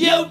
You